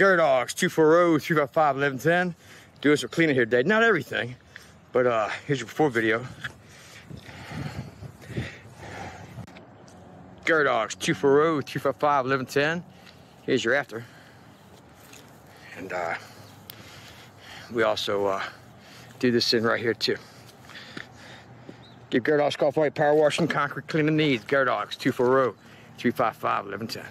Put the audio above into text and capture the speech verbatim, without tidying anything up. Gutterdogs, two four zero, three five five, eleven ten. Do us a cleaning here today. Not everything, but uh, here's your before video. Gutterdogs, two four zero, three five five, eleven ten. Here's your after. And uh, we also uh, do this in right here too. Give Gutterdogs a call for your power washing, concrete cleaning needs. Gutterdogs, two four zero, three five five, eleven ten.